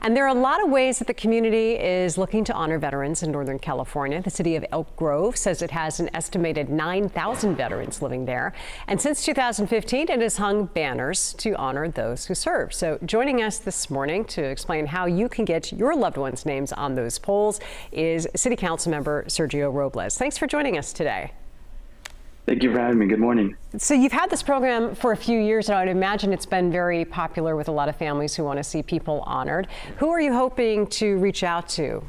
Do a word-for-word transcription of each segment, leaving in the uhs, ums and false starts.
And there are a lot of ways that the community is looking to honor veterans in Northern California. The city of Elk Grove says it has an estimated nine thousand veterans living there. And since two thousand fifteen, it has hung banners to honor those who served. So joining us this morning to explain how you can get your loved ones' names on those polls is City Council member Sergio Robles. Thanks for joining us today. Thank you for having me. Good morning. So you've had this program for a few years, and I would imagine it's been very popular with a lot of families who want to see people honored. Who are you hoping to reach out to?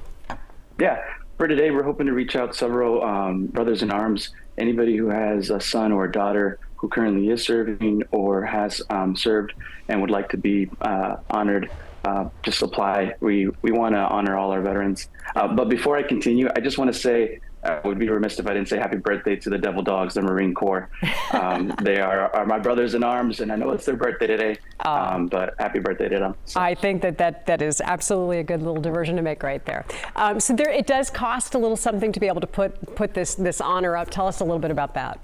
Yeah, for today, we're hoping to reach out several um, brothers in arms, anybody who has a son or a daughter who currently is serving or has um, served and would like to be uh, honored. Uh, just apply. We, we want to honor all our veterans. Uh, but before I continue, I just want to say, I would be remiss if I didn't say happy birthday to the Devil Dogs, the Marine Corps. Um, they are, are my brothers in arms, and I know it's their birthday today, um, but happy birthday to them. So. I think that, that that is absolutely a good little diversion to make right there. Um, so there, it does cost a little something to be able to put, put this, this honor up. Tell us a little bit about that.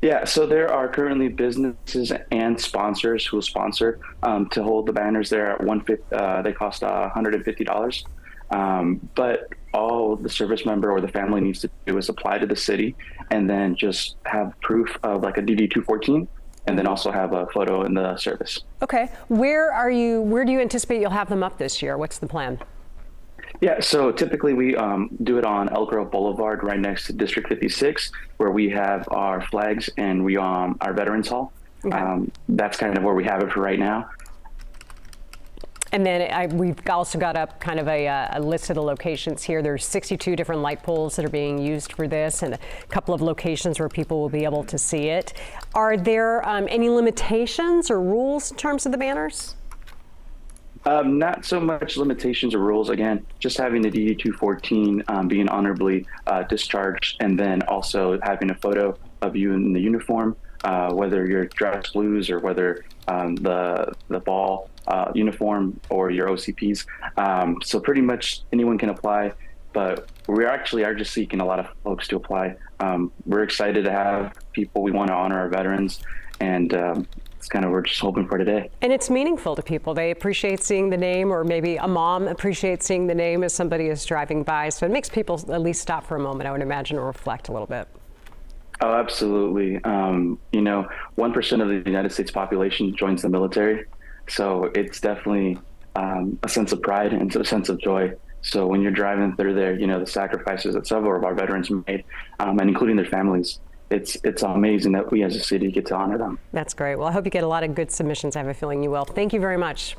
Yeah, so there are currently businesses and sponsors who sponsor um, to hold the banners there. At one hundred fifty dollars, uh, they cost uh, one hundred fifty dollars. Um, but all the service member or the family needs to do is apply to the city and then just have proof of like a D D two fourteen and then also have a photo in the service. Okay. Where are you, where do you anticipate you'll have them up this year? What's the plan? Yeah, so typically we um, do it on Elk Grove Boulevard right next to District fifty-six, where we have our flags and we um, our Veterans Hall. Okay. Um, that's kind of where we have it for right now. And then I, we've also got up kind of a, a list of the locations here. There's sixty-two different light poles that are being used for this and a couple of locations where people will be able to see it. Are there um, any limitations or rules in terms of the banners? Um, not so much limitations or rules. Again, just having the D D two fourteen um, being honorably uh, discharged and then also having a photo of you in the uniform, uh, whether you're dressed blues or whether um, the, the ball Uh, uniform or your O C Ps. Um, so pretty much anyone can apply, but we actually are just seeking a lot of folks to apply. Um, we're excited to have people. We want to honor our veterans, and um, it's kind of what we're just hoping for today. And it's meaningful to people. They appreciate seeing the name, or maybe a mom appreciates seeing the name as somebody is driving by. So it makes people at least stop for a moment, I would imagine, or reflect a little bit. Oh, absolutely. Um, you know, one percent of the United States population joins the military. So it's definitely um, a sense of pride and a sense of joy. So when you're driving through there, you know, the sacrifices that several of our veterans made, um, and including their families, it's, it's amazing that we as a city get to honor them. That's great. Well, I hope you get a lot of good submissions. I have a feeling you will. Thank you very much.